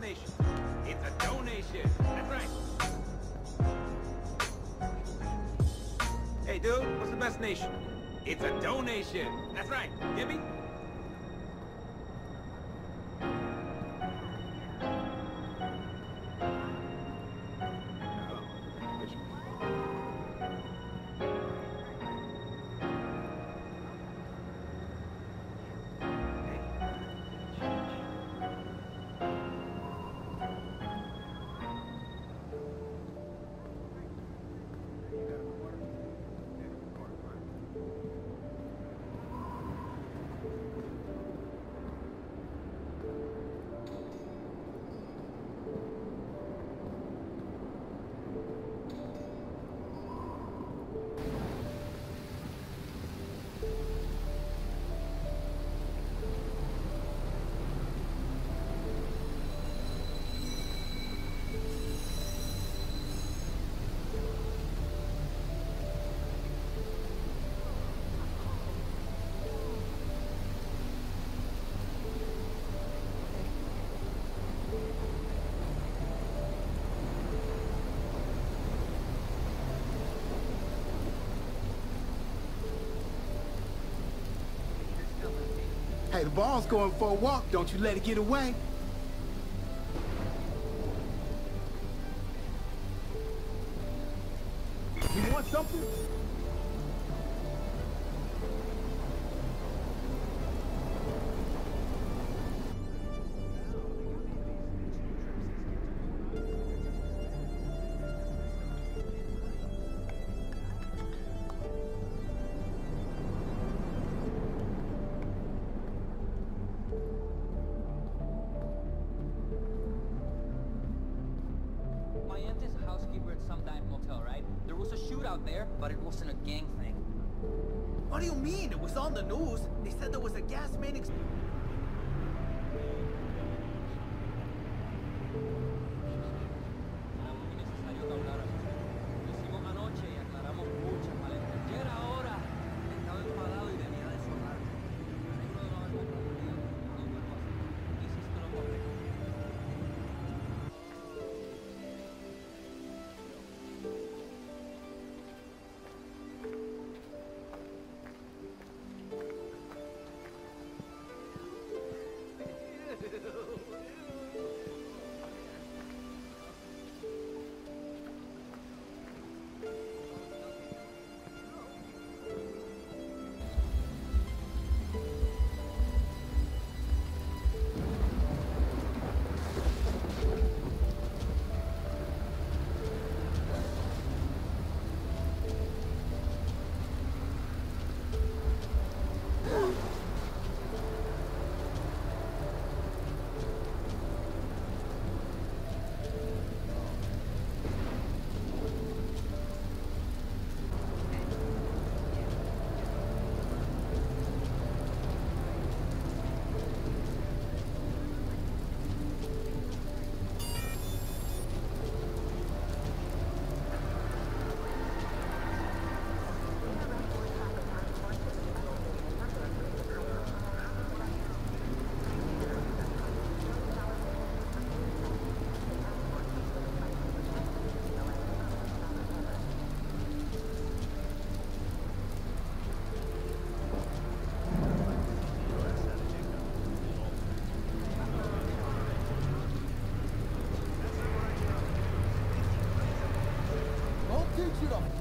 nation. It's a donation. That's right. Hey, dude, what's the best nation? It's a donation. That's right. Get me? Hey, the ball's going for a walk. Don't you let it get away. You want something? But it wasn't a gang thing. What do you mean? It was on the news. They said there was a gas main explosion. You